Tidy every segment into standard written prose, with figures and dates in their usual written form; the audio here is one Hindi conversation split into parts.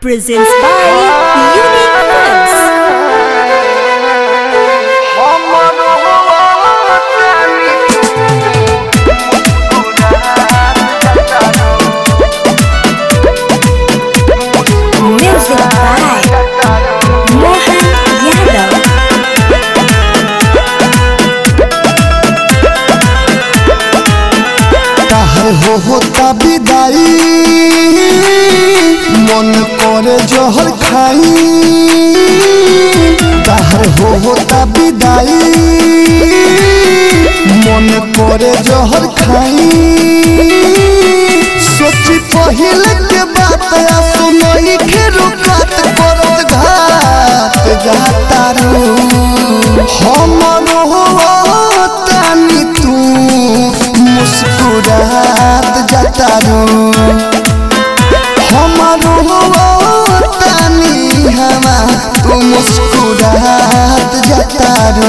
presents by Unique Films. Music by Mohan Yadav. Kahar ho ho tabidai. मन करे जहर खाई कहर होता विदाई मन करे जहर खाई सोची पहले के बात सुनई के रुकात करत घात जाता रू हमन होता नी तू मुस्कुरात जाता रू मुस्कुरात जाता रू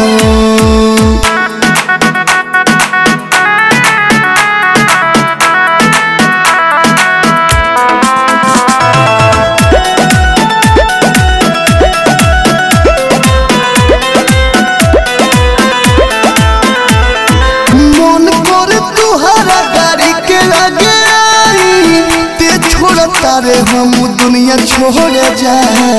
मन कर तुहरा गाड़ी के लगे ते छोड़ता रे हम दुनिया छोड़ जाए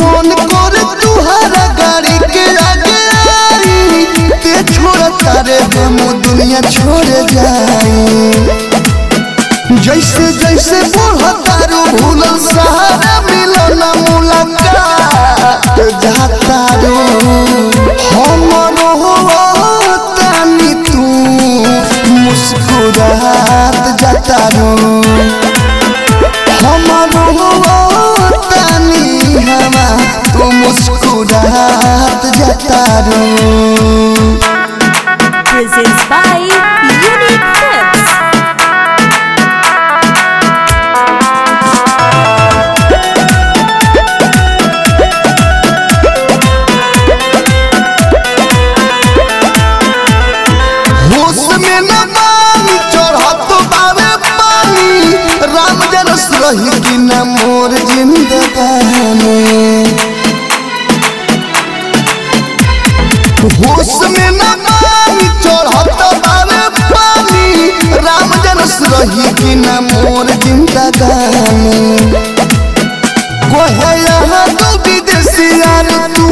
मन कर तुहरा गाड़ी के आगे आई ते छोड़ता रे हम दुनिया छोड़ जाए जैसे जैसे बढ़ता रू भूलन सहारा मिलन मुलाकात जाता रू हमन होता नी तू मुस्कुरात जाता रू हमन होता नी हवा तू मुस्कुरात जाता रही कि न मोर जिंदगानी होश में न पानी चढ़ता बारे पानी राम जनस रही कि न मोर जिंदगानी कोहे यहाँ तो विदेशी यार तू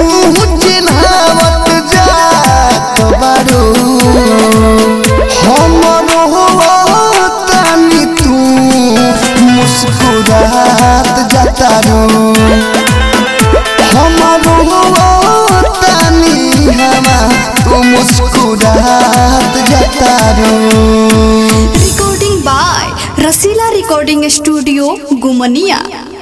चिन्हावत जात बारू हमन होता नी तू मुस्कुरात जाता रू हमन होता नी हवा तू मुस्कुरात जाता रू recording by Rasila recording studio Gumnia.